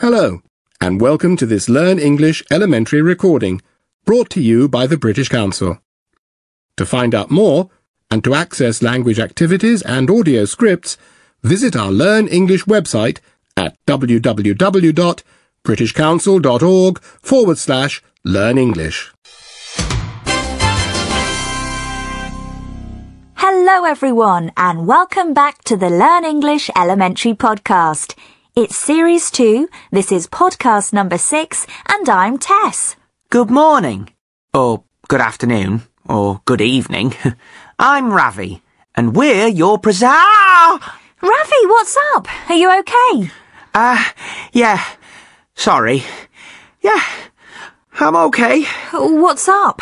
Hello, and welcome to this Learn English Elementary recording, brought to you by the British Council. To find out more, and to access language activities and audio scripts, visit our Learn English website at www.britishcouncil.org/learn-english. Hello everyone, and welcome back to the Learn English Elementary podcast. It's Series 2, this is podcast number 6, and I'm Tess. Good morning, or good afternoon, or good evening. I'm Ravi, and we're your Ravi, what's up? Are you okay? Yeah, sorry. Yeah, I'm okay. What's up?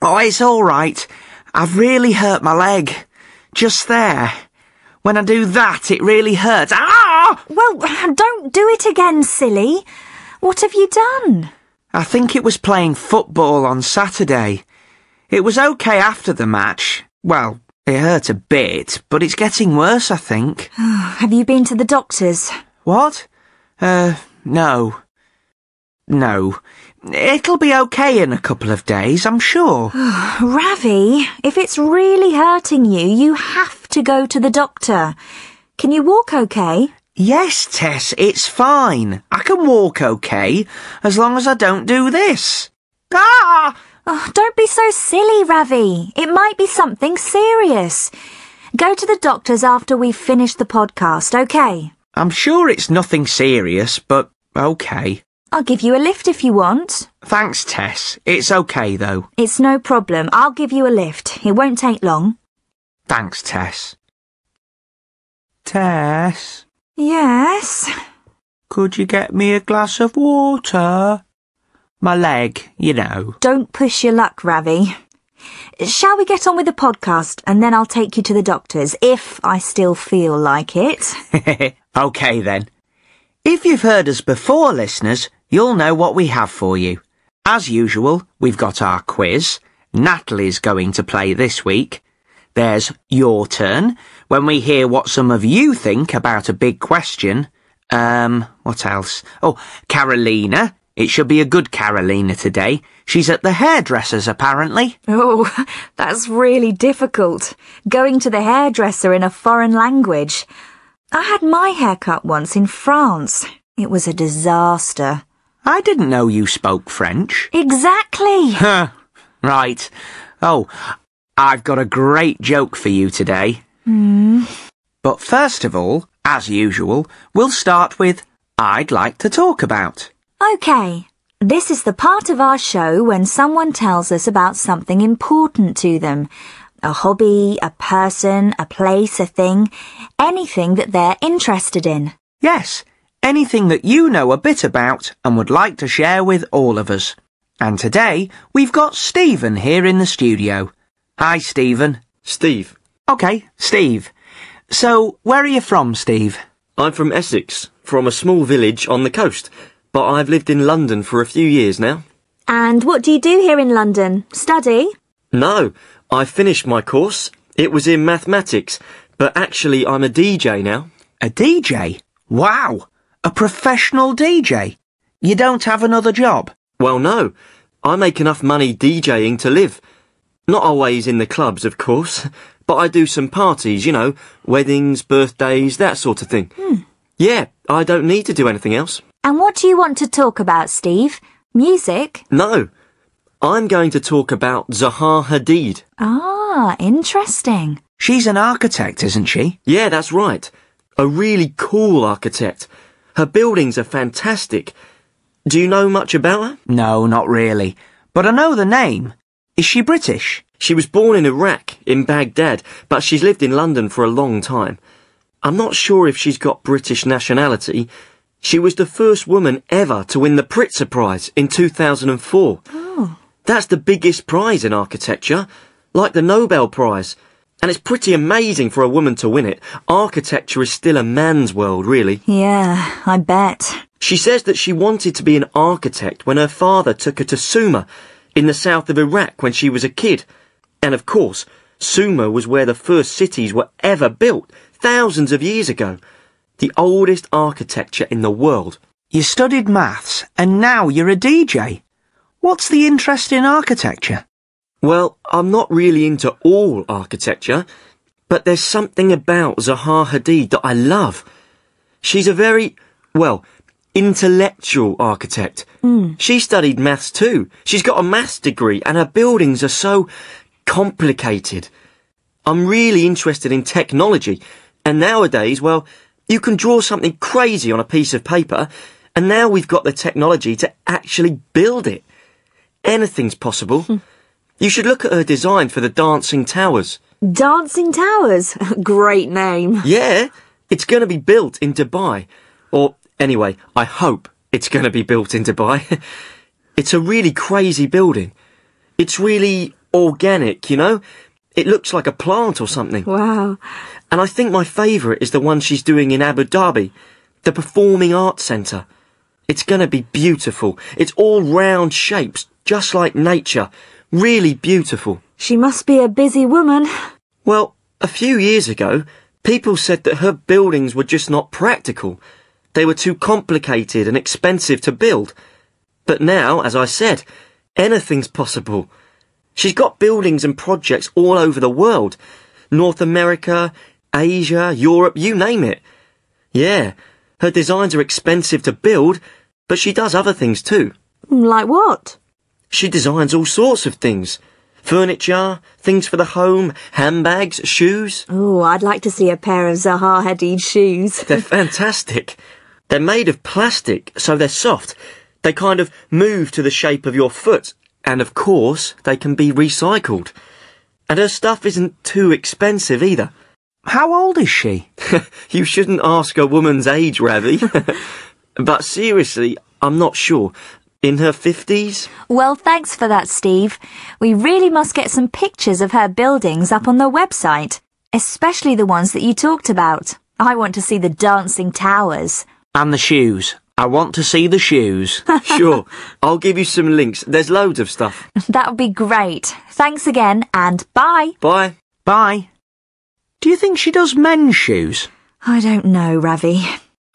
Oh, it's all right. I've really hurt my leg. Just there. When I do that, it really hurts. Ah! Well, don't do it again, silly. What have you done? I think it was playing football on Saturday. It was okay after the match. Well, it hurt a bit, but it's getting worse, I think. Have you been to the doctors? What? No. No. It'll be okay in a couple of days, I'm sure. Ravi, if it's really hurting you, you have to go to the doctor. Can you walk okay? Yes, Tess, it's fine. I can walk okay, as long as I don't do this. Ah! Oh, don't be so silly, Ravi. It might be something serious. Go to the doctors after we've finished the podcast, okay? I'm sure it's nothing serious, but okay. I'll give you a lift if you want. Thanks, Tess. It's okay, though. It's no problem. I'll give you a lift. It won't take long. Thanks, Tess. Tess? Yes? Could you get me a glass of water? My leg, you know. Don't push your luck, Ravi. Shall we get on with the podcast, and then I'll take you to the doctors, if I still feel like it? Okay, then. If you've heard us before, listeners, you'll know what we have for you. As usual, we've got our quiz. Natalie's going to play this week. There's Your Turn, when we hear what some of you think about a big question. What else? Oh, Carolina. It should be a good Carolina today. She's at the hairdresser's, apparently. Oh, that's really difficult. Going to the hairdresser in a foreign language. I had my haircut once in France. It was a disaster. I didn't know you spoke French. Exactly. Right. Oh, I've got a great joke for you today. But first of all, as usual, we'll start with I'd like to talk about. OK. This is the part of our show when someone tells us about something important to them. A hobby, a person, a place, a thing, anything that they're interested in. Yes, anything that you know a bit about and would like to share with all of us. And today, we've got Stephen here in the studio. Hi, Stephen. Steve. OK, Steve. So, where are you from, Steve? I'm from Essex, from a small village on the coast, but I've lived in London for a few years now. And what do you do here in London? Study? No. I finished my course. It was in mathematics, but actually I'm a DJ now. A DJ? Wow! A professional DJ? You don't have another job? Well, no. I make enough money DJing to live. Not always in the clubs, of course, but I do some parties, you know, weddings, birthdays, that sort of thing. Yeah, I don't need to do anything else. And what do you want to talk about, Steve? Music? No. I'm going to talk about Zaha Hadid. Ah, interesting. She's an architect, isn't she? Yeah, that's right. A really cool architect. Her buildings are fantastic. Do you know much about her? No, not really. But I know the name. Is she British? She was born in Iraq, in Baghdad, but she's lived in London for a long time. I'm not sure if she's got British nationality. She was the first woman ever to win the Pritzker Prize in 2004. Oh. That's the biggest prize in architecture, like the Nobel Prize. And it's pretty amazing for a woman to win it. Architecture is still a man's world, really. Yeah, I bet. She says that she wanted to be an architect when her father took her to Sumer, in the south of Iraq, when she was a kid. And of course, Sumer was where the first cities were ever built, thousands of years ago. The oldest architecture in the world. You studied maths, and now you're a DJ. What's the interest in architecture? Well, I'm not really into all architecture, but there's something about Zaha Hadid that I love. She's a very, well, intellectual architect. She studied maths too. She's got a maths degree, and her buildings are so complicated. I'm really interested in technology, and nowadays, well, you can draw something crazy on a piece of paper, and now we've got the technology to actually build it. Anything's possible. You should look at her design for the Dancing Towers. Dancing Towers? Great name. Yeah, it's going to be built in Dubai. Or, anyway, I hope it's going to be built in Dubai. It's a really crazy building. It's really organic, you know? It looks like a plant or something. Wow. And I think my favourite is the one she's doing in Abu Dhabi, the Performing Arts Centre. It's going to be beautiful. It's all round shapes, just like nature. Really beautiful. She must be a busy woman. Well, a few years ago, people said that her buildings were just not practical. They were too complicated and expensive to build. But now, as I said, anything's possible. She's got buildings and projects all over the world. North America, Asia, Europe, you name it. Yeah, her designs are expensive to build, but she does other things too. Like what? She designs all sorts of things. Furniture, things for the home, handbags, shoes. Oh, I'd like to see a pair of Zaha Hadid shoes. They're fantastic. They're made of plastic, so they're soft. They kind of move to the shape of your foot. And, of course, they can be recycled. And her stuff isn't too expensive either. How old is she? You shouldn't ask a woman's age, Ravi. But seriously, I'm not sure. In her 50s? Well, thanks for that, Steve. We really must get some pictures of her buildings up on the website, especially the ones that you talked about. I want to see the Dancing Towers. And the shoes. I want to see the shoes. Sure. I'll give you some links. There's loads of stuff. That would be great. Thanks again, and bye. Bye. Bye. Do you think she does men's shoes? I don't know, Ravi.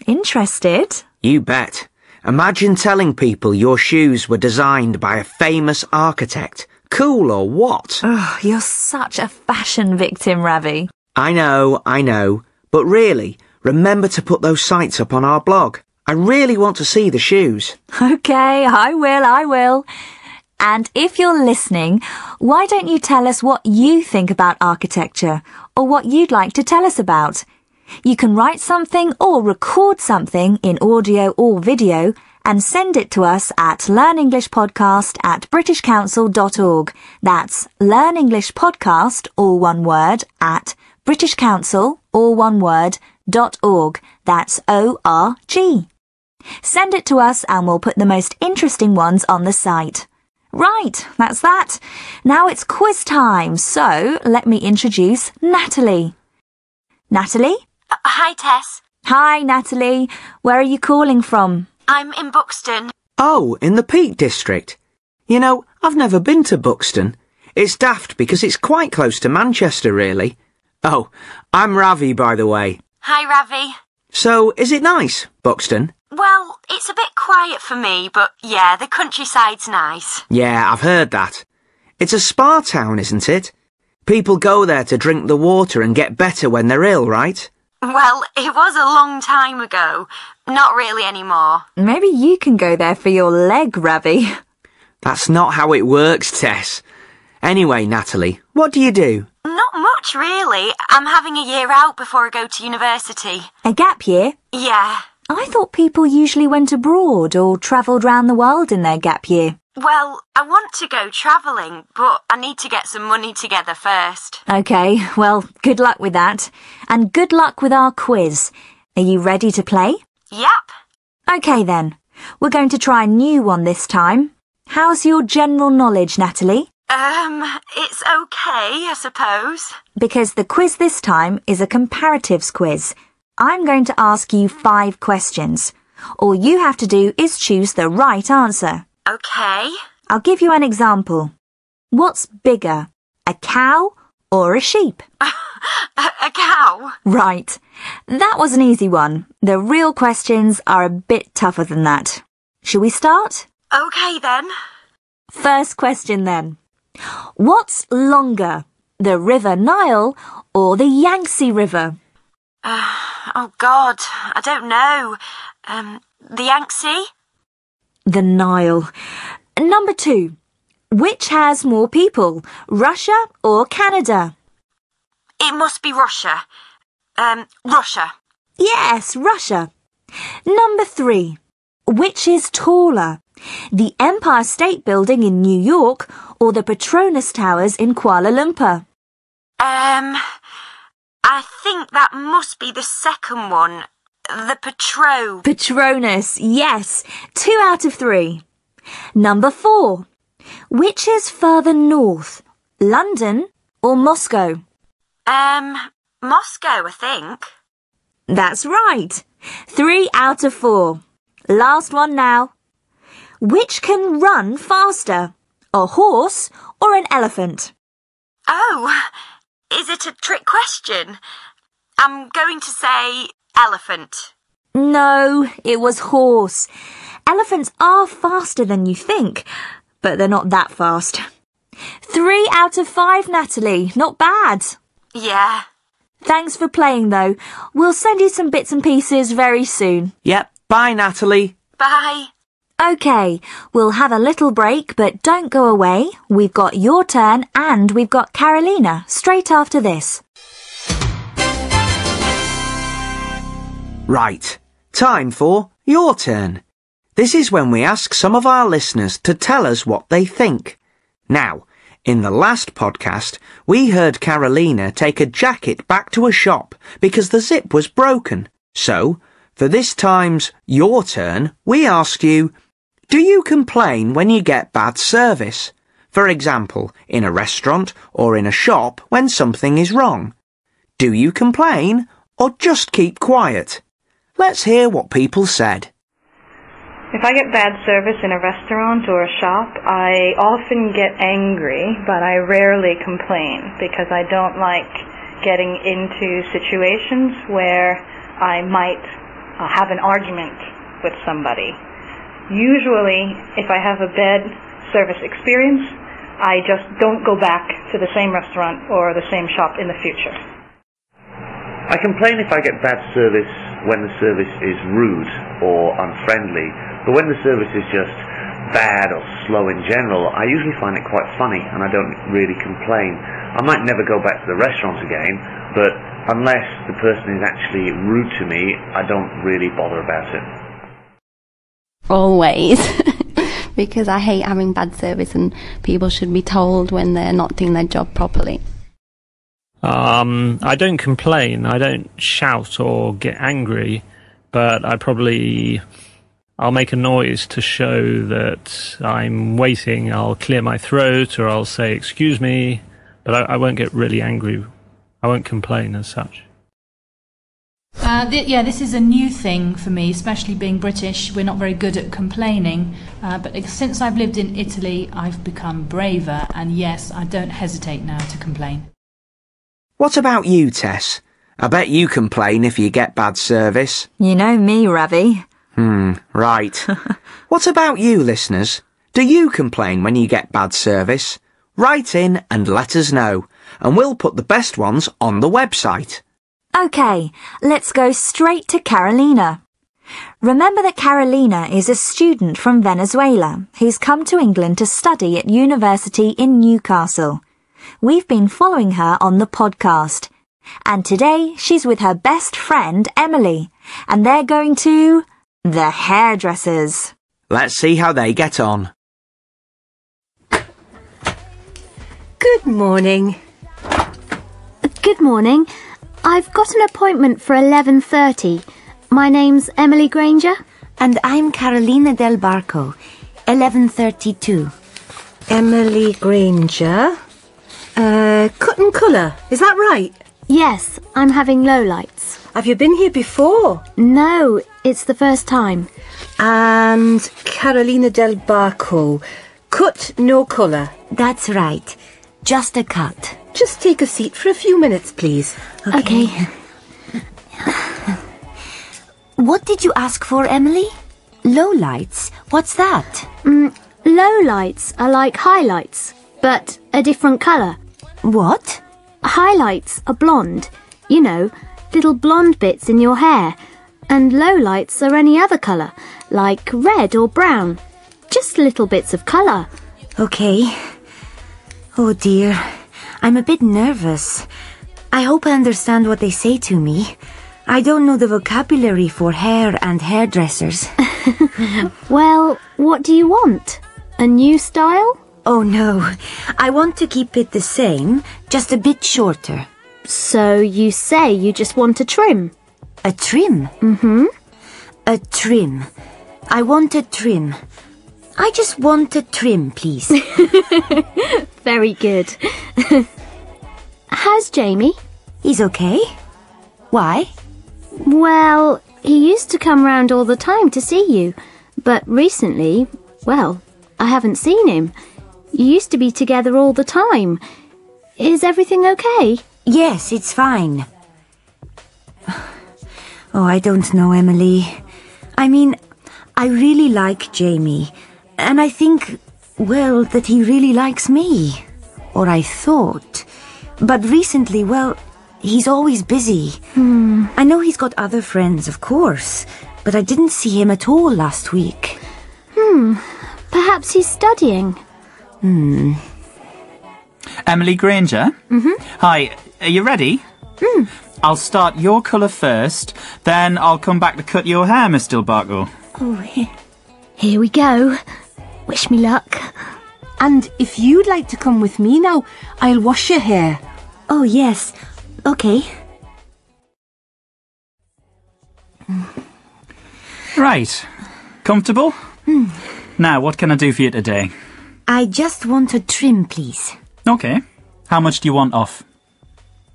Interested? You bet. Imagine telling people your shoes were designed by a famous architect. Cool or what? Oh, you're such a fashion victim, Ravi. I know. But really, remember to put those sites up on our blog. I really want to see the shoes. OK, I will. And if you're listening, why don't you tell us what you think about architecture or what you'd like to tell us about? You can write something or record something in audio or video and send it to us at learnenglishpodcast@britishcouncil.org. That's learnenglishpodcast, all one word, at britishcouncil, all one word, .org. That's O-R-G. Send it to us and we'll put the most interesting ones on the site. Right, that's that. Now it's quiz time, so let me introduce Natalie. Natalie? Hi, Tess. Hi, Natalie. Where are you calling from? I'm in Buxton. Oh, in the Peak District. You know, I've never been to Buxton. It's daft because it's quite close to Manchester, really. Oh, I'm Ravi, by the way. Hi, Ravi. So, is it nice, Buxton? Well, it's a bit quiet for me, but yeah, the countryside's nice. Yeah, I've heard that. It's a spa town, isn't it? People go there to drink the water and get better when they're ill, right? Well, it was a long time ago. Not really anymore. Maybe you can go there for your leg, Ravi. That's not how it works, Tess. Anyway, Natalie, what do you do? Not much, really. I'm having a year out before I go to university. A gap year? Yeah. I thought people usually went abroad or travelled round the world in their gap year. Well, I want to go travelling, but I need to get some money together first. OK, well, good luck with that. And good luck with our quiz. Are you ready to play? Yep. OK, then. We're going to try a new one this time. How's your general knowledge, Natalie? It's OK, I suppose. Because the quiz this time is a comparatives quiz. I'm going to ask you 5 questions. All you have to do is choose the right answer. OK. I'll give you an example. What's bigger, a cow or a sheep? A cow? Right. That was an easy one. The real questions are a bit tougher than that. Shall we start? OK, then. First question, then. What's longer, the River Nile or the Yangtze River? Oh, God, I don't know. The Yangtze? The Nile. Number 2. Which has more people, Russia or Canada? It must be Russia. Russia. Yes, Russia. Number 3. Which is taller, the Empire State Building in New York or the Petronas Towers in Kuala Lumpur? I think that must be the second one. The Petronas, yes. 2 out of 3. Number 4. Which is further north, London or Moscow? Moscow, I think. That's right. 3 out of 4. Last one now. Which can run faster, a horse or an elephant? Oh, is it a trick question? I'm going to say elephant. No, it was horse. Elephants are faster than you think, but they're not that fast. 3 out of 5, Natalie. Not bad. Yeah. Thanks for playing, though. We'll send you some bits and pieces very soon. Yep. Bye, Natalie. Bye. OK, we'll have a little break, but don't go away. We've got your turn and we've got Carolina straight after this. Right. Time for your turn. This is when we ask some of our listeners to tell us what they think. Now, in the last podcast, we heard Carolina take a jacket back to a shop because the zip was broken. So, for this time's Your Turn, we asked you, do you complain when you get bad service? For example, in a restaurant or in a shop when something is wrong. Do you complain or just keep quiet? Let's hear what people said. If I get bad service in a restaurant or a shop, I often get angry, but I rarely complain because I don't like getting into situations where I might have an argument with somebody. Usually, if I have a bad service experience, I just don't go back to the same restaurant or the same shop in the future. I complain if I get bad service when the service is rude or unfriendly. But when the service is just bad or slow in general, I usually find it quite funny and I don't really complain. I might never go back to the restaurant again, but unless the person is actually rude to me, I don't really bother about it. Always. Because I hate having bad service and people should be told when they're not doing their job properly. I don't complain. I don't shout or get angry, but I'll make a noise to show that I'm waiting. I'll clear my throat or I'll say, excuse me, but I won't get really angry. I won't complain as such. This is a new thing for me, especially being British. We're not very good at complaining, but since I've lived in Italy, I've become braver, and yes, I don't hesitate now to complain. What about you, Tess? I bet you complain if you get bad service. You know me, Ravi. Right. What about you, listeners? Do you complain when you get bad service? Write in and let us know, and we'll put the best ones on the website. OK, let's go straight to Carolina. Remember that Carolina is a student from Venezuela who's come to England to study at university in Newcastle. We've been following her on the podcast. And today she's with her best friend, Emily, and they're going to the hairdressers. Let's see how they get on. Good morning. Good morning. I've got an appointment for 11:30. My name's Emily Granger. And I'm Carolina Del Barco, 11:32. Emily Granger. Cut and colour, is that right? Yes, I'm having low lights. Have you been here before? No, it's the first time. And Carolina Del Barco, cut, no colour. That's right, just a cut. Just take a seat for a few minutes, please. Okay. What did you ask for, Emily? Lowlights? What's that? Lowlights are like highlights, but a different colour. What? Highlights are blonde. You know, little blonde bits in your hair. And lowlights are any other colour, like red or brown. Just little bits of colour. Okay. Oh dear, I'm a bit nervous. I hope I understand what they say to me. I don't know the vocabulary for hair and hairdressers. Well, what do you want? A new style? Oh no, I want to keep it the same, just a bit shorter. So you say you just want a trim? A trim? Mm-hmm. A trim. I want a trim. I just want a trim, please. Very good. How's Jamie? He's okay. Why? Well, he used to come round all the time to see you, but recently, well, I haven't seen him. You used to be together all the time. Is everything okay? Yes, it's fine. Oh, I don't know, Emily. I mean, I really like Jamie, and I think, well, that he really likes me. Or I thought. But recently, well, he's always busy. I know he's got other friends, of course, but I didn't see him at all last week. Perhaps he's studying. Emily Granger? Hi, are you ready? I'll start your colour first, then I'll come back to cut your hair, Miss Del Barco. Oh, here we go. Wish me luck. And if you'd like to come with me now, I'll wash your hair. Oh, yes. Okay. Right. Comfortable? Now, what can I do for you today? I just want a trim, please. Okay. How much do you want off?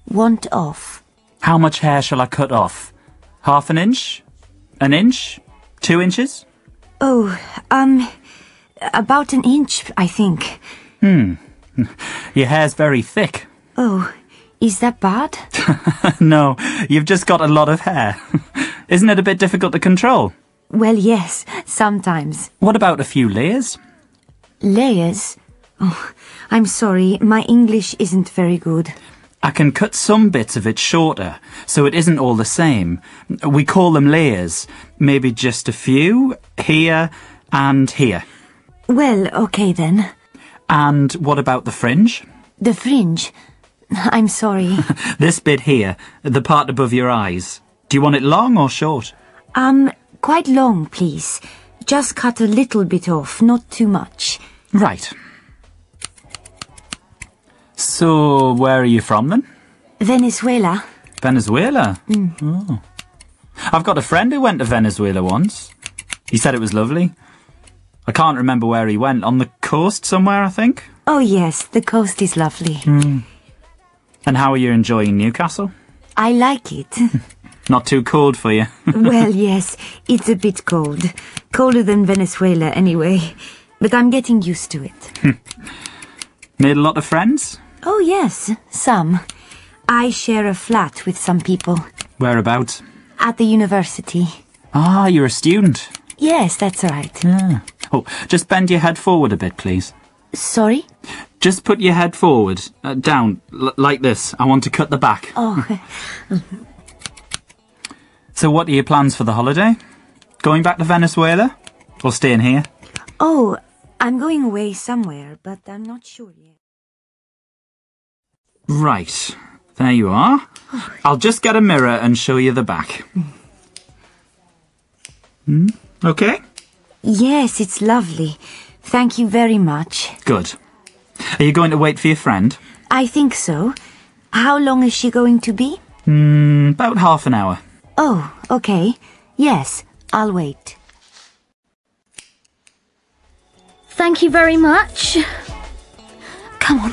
Want off? How much hair shall I cut off? Half an inch? An inch? 2 inches? Oh, about an inch, I think. Your hair's very thick. Oh, is that bad? No, you've just got a lot of hair. Isn't it a bit difficult to control? Well, yes, sometimes. What about a few layers? Layers? Oh, I'm sorry, my English isn't very good. I can cut some bits of it shorter, so it isn't all the same. We call them layers. Maybe just a few, here and here. Well, okay then. And what about the fringe? The fringe? I'm sorry. This bit here, the part above your eyes. Do you want it long or short? Quite long, please. Just cut a little bit off, not too much. Right. So, where are you from then? Venezuela. Venezuela? Oh. I've got a friend who went to Venezuela once. He said it was lovely. I can't remember where he went. On the coast somewhere, I think? Oh, yes. The coast is lovely. And how are you enjoying Newcastle? I like it. Not too cold for you? Well, yes. It's a bit cold. Colder than Venezuela, anyway. But I'm getting used to it. Made a lot of friends? Oh, yes, some. I share a flat with some people. Whereabouts? At the university. Ah, you're a student? Yes, that's right. Yeah. Oh, just bend your head forward a bit, please. Sorry? Just put your head forward, down, like this. I want to cut the back. Oh. So what are your plans for the holiday? Going back to Venezuela? Or staying here? Oh, I'm going away somewhere, but I'm not sure yet. Right. There you are. I'll just get a mirror and show you the back. Okay? Yes, it's lovely. Thank you very much. Good. Are you going to wait for your friend? I think so. How long is she going to be? About half an hour. Oh, okay. Yes, I'll wait. Thank you very much. Come on.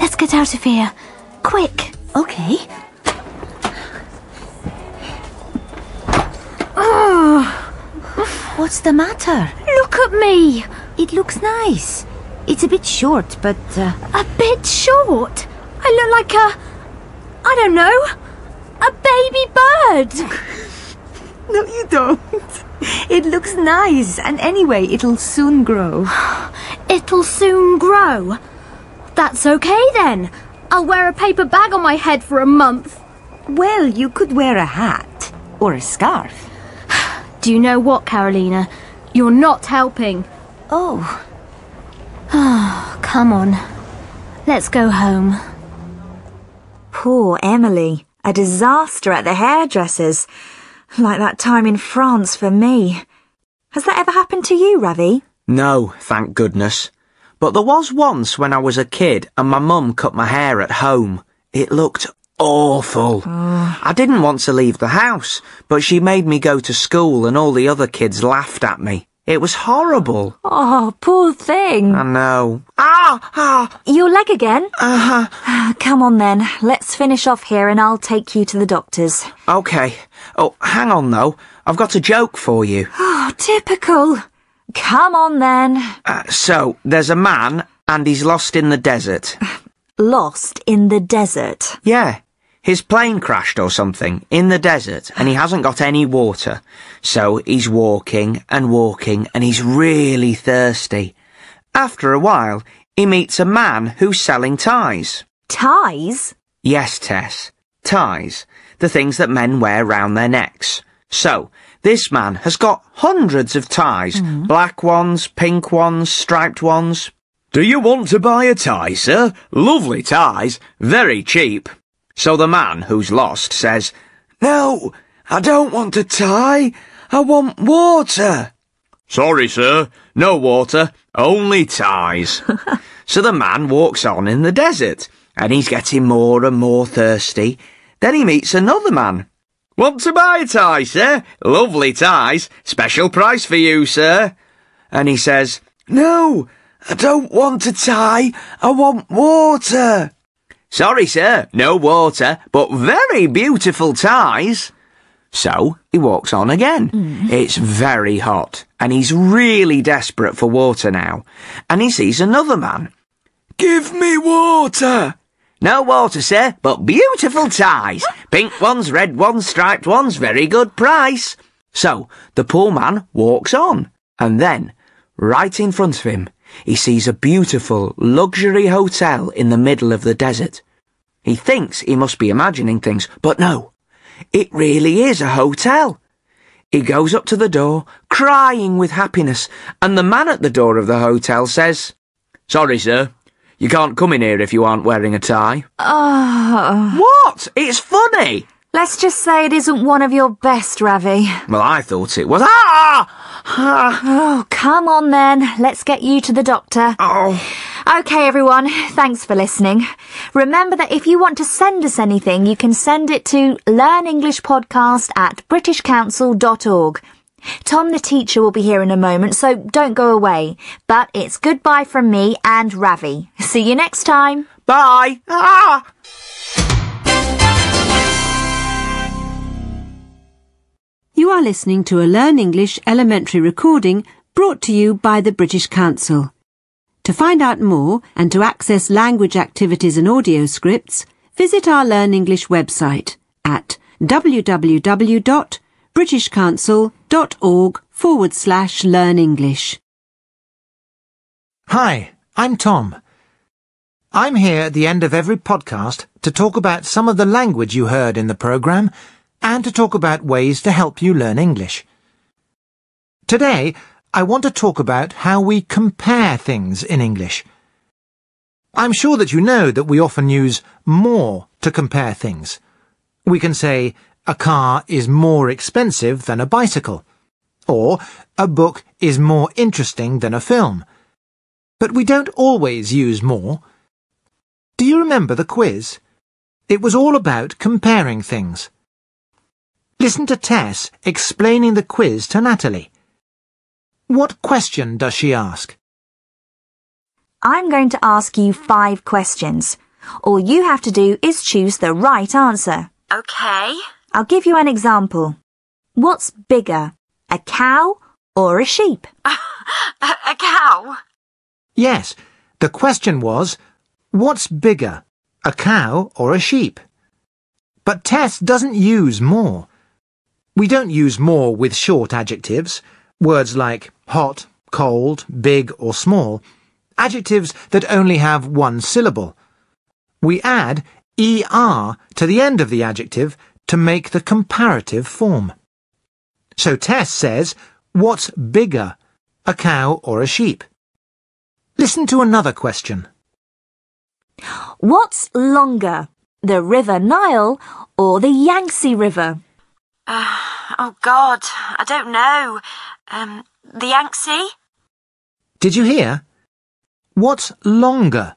Let's get out of here. Quick. Okay. Oh. What's the matter? Look at me. It looks nice. It's a bit short, but... A bit short? I look like I don't know, a baby bird. No, you don't. It looks nice, and anyway, it'll soon grow. It'll soon grow? That's okay then. I'll wear a paper bag on my head for a month. Well, you could wear a hat or a scarf. Do you know what, Carolina? You're not helping. Oh. Oh, come on. Let's go home. Poor Emily. A disaster at the hairdresser's. Like that time in France for me. Has that ever happened to you, Ravi? No, thank goodness. But there was once when I was a kid and my mum cut my hair at home. It looked awful. I didn't want to leave the house, but she made me go to school and all the other kids laughed at me. It was horrible. Oh, poor thing. I know. Your leg again? Come on then, let's finish off here and I'll take you to the doctor's. OK. Oh, hang on though. I've got a joke for you. Oh, typical. Come on then. So, there's a man and he's lost in the desert. Lost in the desert? Yeah. His plane crashed or something in the desert and he hasn't got any water. So he's walking and walking and he's really thirsty. After a while, he meets a man who's selling ties. Ties? Yes, Tess. Ties. The things that men wear round their necks. So, this man has got hundreds of ties. Black ones, pink ones, striped ones. Do you want to buy a tie, sir? Lovely ties. Very cheap. So the man who's lost says, "No, I don't want a tie. I want water." "Sorry, sir. No water. Only ties." So the man walks on in the desert, and he's getting more and more thirsty. Then he meets another man. "Want to buy a tie, sir? Lovely ties. Special price for you, sir." And he says, "No, I don't want a tie. I want water." "Sorry, sir, no water, but very beautiful ties." So he walks on again. It's very hot, and he's really desperate for water now. And he sees another man. "Give me water." "No water, sir, but beautiful ties. Pink ones, red ones, striped ones, very good price." So the poor man walks on, and then, right in front of him, he sees a beautiful, luxury hotel in the middle of the desert. He thinks he must be imagining things, but no, it really is a hotel. He goes up to the door, crying with happiness, and the man at the door of the hotel says, "Sorry, sir, you can't come in here if you aren't wearing a tie." Oh. What? It's funny. Let's just say it isn't one of your best, Ravi. Well, I thought it was. Oh, come on then. Let's get you to the doctor. Oh. OK, everyone. Thanks for listening. Remember that if you want to send us anything, you can send it to learnenglishpodcast@britishcouncil.org. Tom the teacher will be here in a moment, so don't go away. But it's goodbye from me and Ravi. See you next time. Bye. You are listening to a Learn English elementary recording brought to you by the British Council. To find out more and to access language activities and audio scripts, visit our Learn English website at www.britishcouncil.org/learn-english. Hi, I'm Tom. I'm here at the end of every podcast to talk about some of the language you heard in the programme and to talk about ways to help you learn English. Today, I want to talk about how we compare things in English. I'm sure that you know that we often use more to compare things. We can say, a car is more expensive than a bicycle, or a book is more interesting than a film. But we don't always use more. Do you remember the quiz? It was all about comparing things. Listen to Tess explaining the quiz to Natalie. What question does she ask? I'm going to ask you 5 questions. All you have to do is choose the right answer. OK. I'll give you an example. What's bigger, a cow or a sheep? A cow? Yes. The question was, what's bigger, a cow or a sheep. But Tess doesn't use more. We don't use more with short adjectives, words like hot, cold, big or small, adjectives that only have one syllable. We add er to the end of the adjective to make the comparative form. So Tess says, "What's bigger, a cow or a sheep?" Listen to another question. What's longer, the River Nile or the Yangtze River? Oh God, I don't know. The Yangtze? Did you hear? What's longer,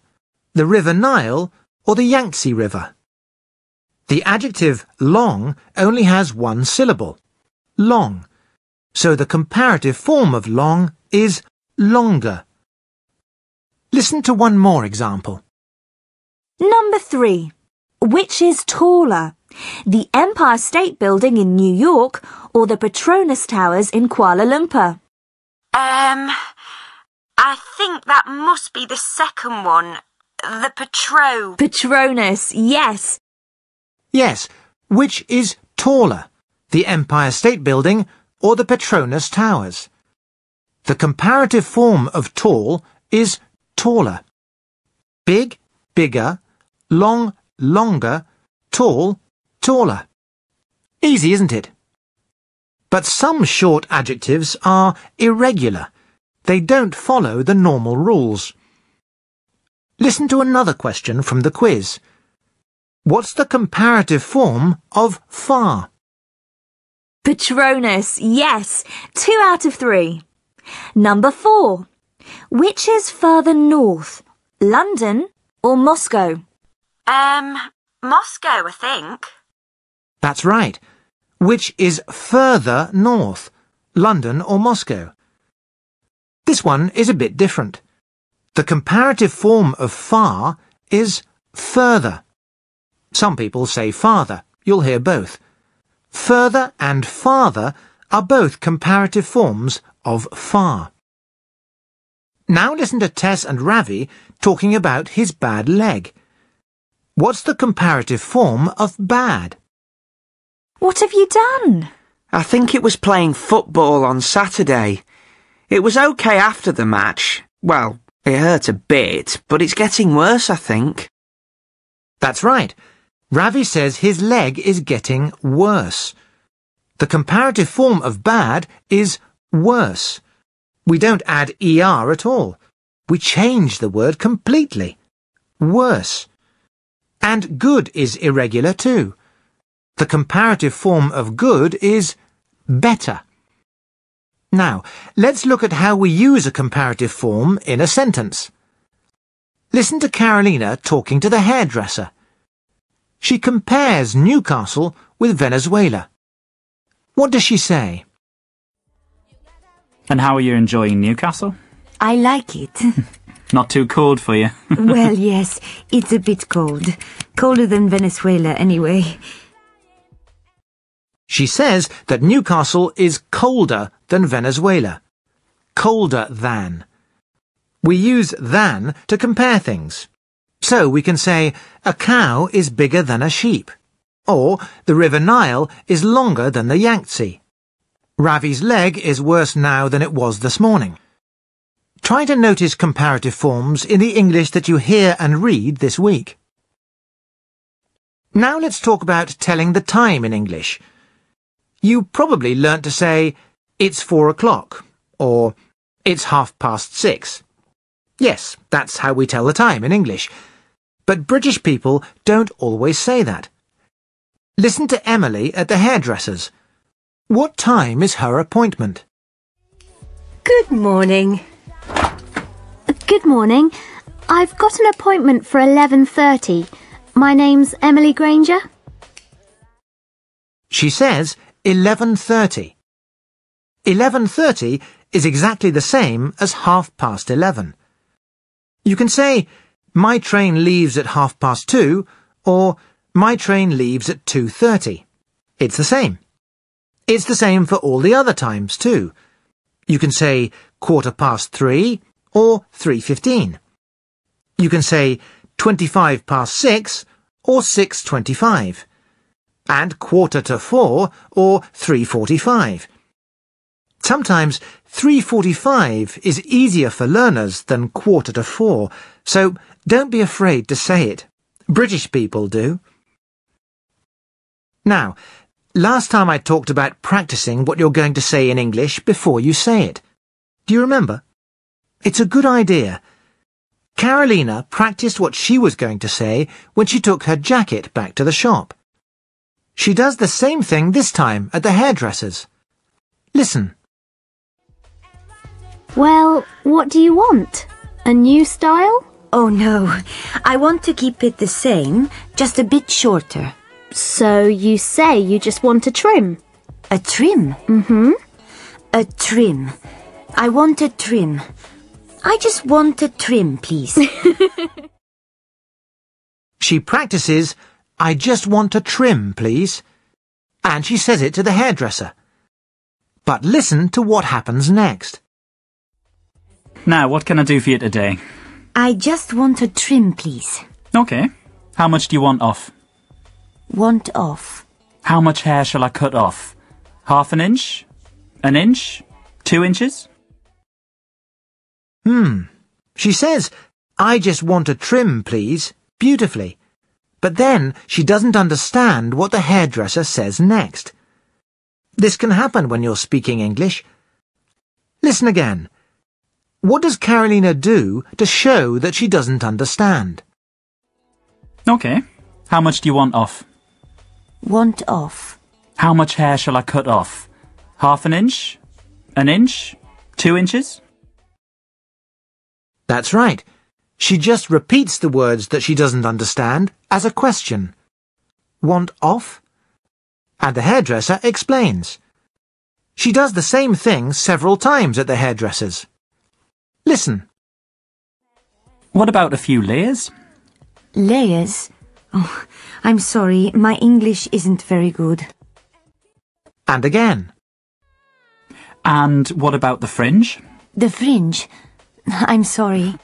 the River Nile or the Yangtze River? The adjective long only has one syllable, long, so the comparative form of long is longer. Listen to one more example. Number 3. Which is taller, the Empire State Building in New York or the Petronas Towers in Kuala Lumpur? I think that must be the second one, the Petronas, yes. Yes, which is taller, the Empire State Building or the Petronas Towers? The comparative form of tall is taller. Big, bigger, long, longer, tall, taller. Easy, isn't it? But some short adjectives are irregular. They don't follow the normal rules. Listen to another question from the quiz. What's the comparative form of far? Petronas, yes. 2 out of 3. Number 4. Which is further north, London or Moscow? Moscow, I think. That's right. Which is further north, London or Moscow? This one is a bit different. The comparative form of far is further. Some people say farther. You'll hear both. Further and farther are both comparative forms of far. Now listen to Tess and Ravi talking about his bad leg. What's the comparative form of bad? What have you done? I think it was playing football on Saturday. It was okay after the match. Well, it hurt a bit, but it's getting worse, I think. That's right. Ravi says his leg is getting worse. The comparative form of bad is worse. We don't add er at all. We change the word completely. Worse. And good is irregular too. The comparative form of good is better. Now, let's look at how we use a comparative form in a sentence. Listen to Carolina talking to the hairdresser. She compares Newcastle with Venezuela. What does she say? And how are you enjoying Newcastle? I like it. Not too cold for you? Well, yes, it's a bit cold. Colder than Venezuela, anyway. She says that Newcastle is colder than Venezuela. Colder than. We use than to compare things. So we can say, a cow is bigger than a sheep. Or, the River Nile is longer than the Yangtze. Ravi's leg is worse now than it was this morning. Try to notice comparative forms in the English that you hear and read this week. Now let's talk about telling the time in English. You probably learnt to say, it's 4 o'clock, or it's 6:30. Yes, that's how we tell the time in English. But British people don't always say that. Listen to Emily at the hairdresser's. What time is her appointment? Good morning. Good morning. I've got an appointment for 11:30. My name's Emily Granger. She says 11:30. 11:30 is exactly the same as 11:30. You can say, my train leaves at 2:30, or my train leaves at 2:30. It's the same. It's the same for all the other times, too. You can say 3:15, or 3:15. You can say 25 past 6 or 6:25, and 4:45 or 3:45. Sometimes 3:45 is easier for learners than 4:45, so don't be afraid to say it. British people do. Now, last time I talked about practicing what you're going to say in English before you say it. Do you remember? It's a good idea. Carolina practiced what she was going to say when she took her jacket back to the shop. She does the same thing this time at the hairdresser's. Listen. Well, what do you want? A new style? Oh no, I want to keep it the same, just a bit shorter. So you say you just want a trim? A trim? Mm-hmm. A trim. I want a trim. I just want a trim, please. She practices, I just want a trim, please. And she says it to the hairdresser. But listen to what happens next. Now, what can I do for you today? I just want a trim, please. OK. How much do you want off? Want off. How much hair shall I cut off? Half an inch? An inch? 2 inches? She says, I just want a trim, please, beautifully. But then she doesn't understand what the hairdresser says next. This can happen when you're speaking English. Listen again. What does Carolina do to show that she doesn't understand? OK. How much do you want off? Want off. How much hair shall I cut off? Half an inch? An inch? 2 inches? That's right. She just repeats the words that she doesn't understand as a question. Want off? And the hairdresser explains. She does the same thing several times at the hairdresser's. Listen. What about a few layers? Layers? Oh, I'm sorry, my English isn't very good. And again. And what about the fringe? The fringe? I'm sorry.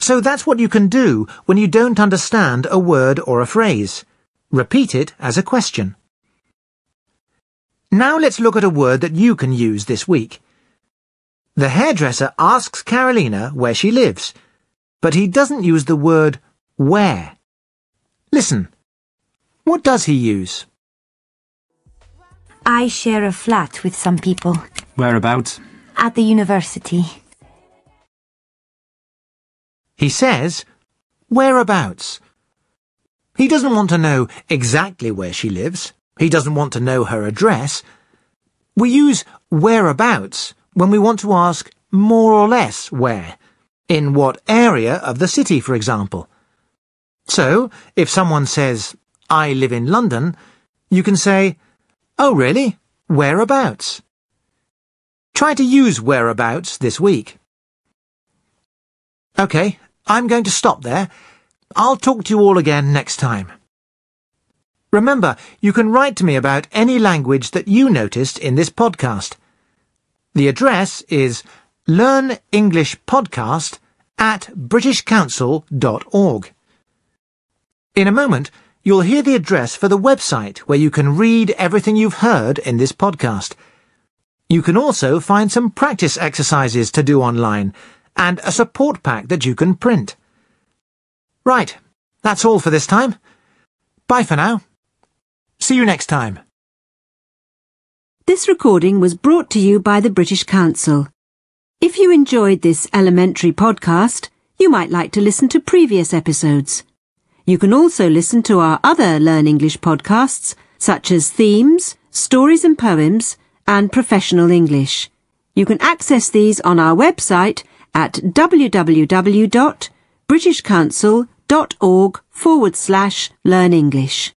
So that's what you can do when you don't understand a word or a phrase. Repeat it as a question. Now let's look at a word that you can use this week. The hairdresser asks Carolina where she lives, but he doesn't use the word where. Listen. What does he use? I share a flat with some people. Whereabouts? At the university. He says, whereabouts? He doesn't want to know exactly where she lives. He doesn't want to know her address. We use whereabouts when we want to ask more or less where, in what area of the city, for example. So, if someone says, I live in London, you can say, oh really? Whereabouts? Try to use whereabouts this week. OK, I'm going to stop there. I'll talk to you all again next time. Remember, you can write to me about any language that you noticed in this podcast. The address is learnenglishpodcast@britishcouncil.org. In a moment, you'll hear the address for the website where you can read everything you've heard in this podcast. You can also find some practice exercises to do online and a support pack that you can print. Right, that's all for this time. Bye for now. See you next time. This recording was brought to you by the British Council. If you enjoyed this elementary podcast, you might like to listen to previous episodes. You can also listen to our other Learn English podcasts, such as Themes, Stories and Poems, and Professional English. You can access these on our website at www.britishcouncil.org/learn English.